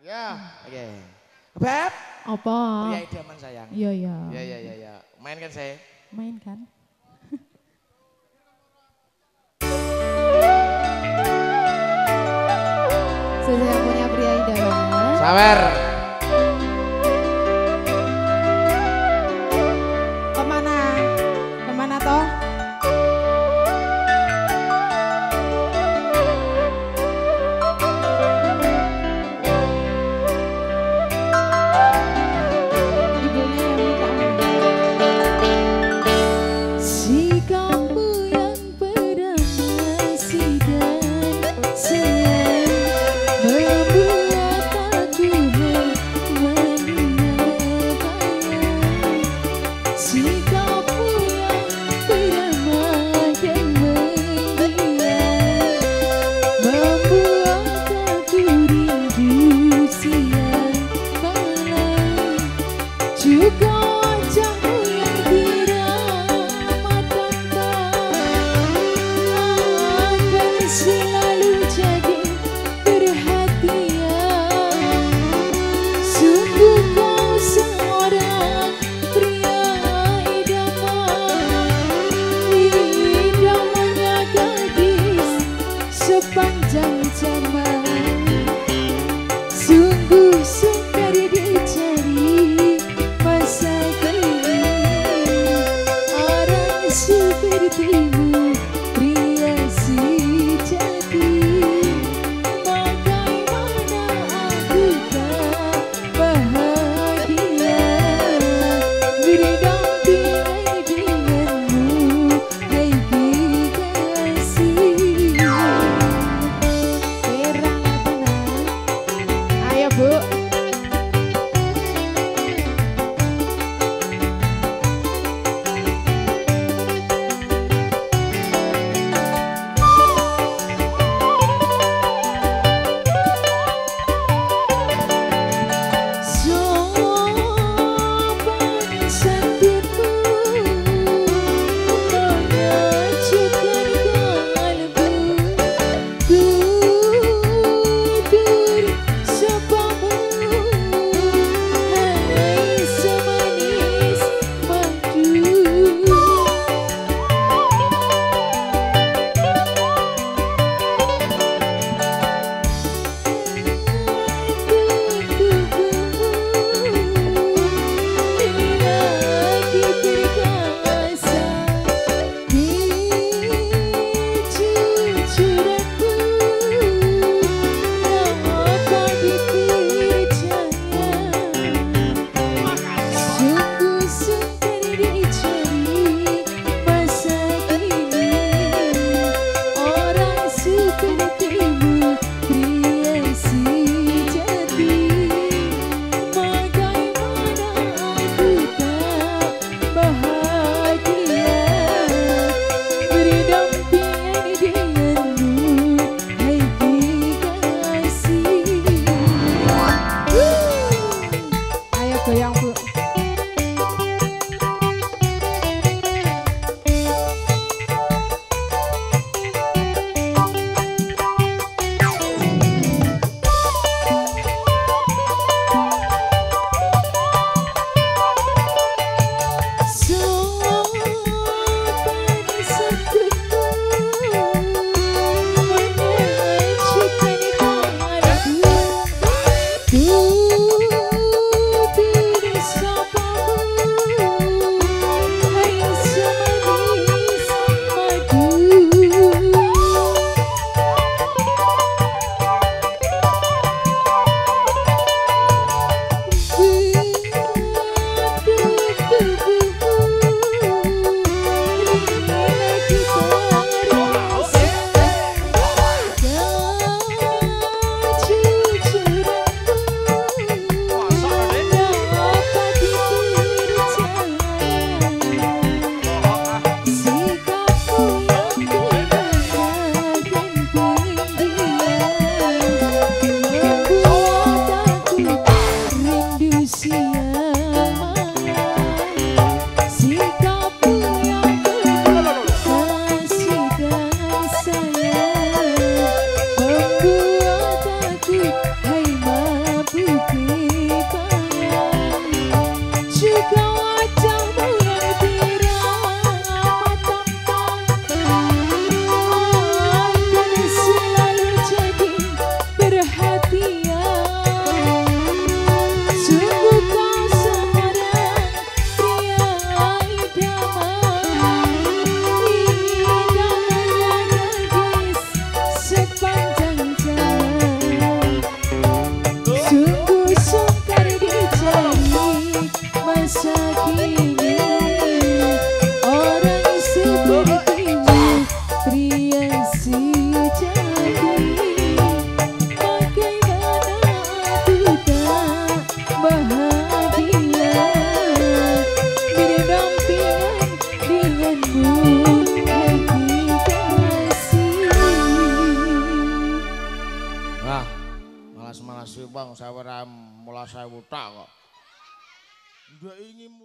Ya. Oke. Beb. Apa? Ria Idaman sayang. Iya iya. Iya iya iya. Ya. Main kan saya? Main kan. Saya punya Ria Idaman. Sawer. Kemana? Kemana toh? Bang, saya ora mula 1000 tak kok. Ndak ingin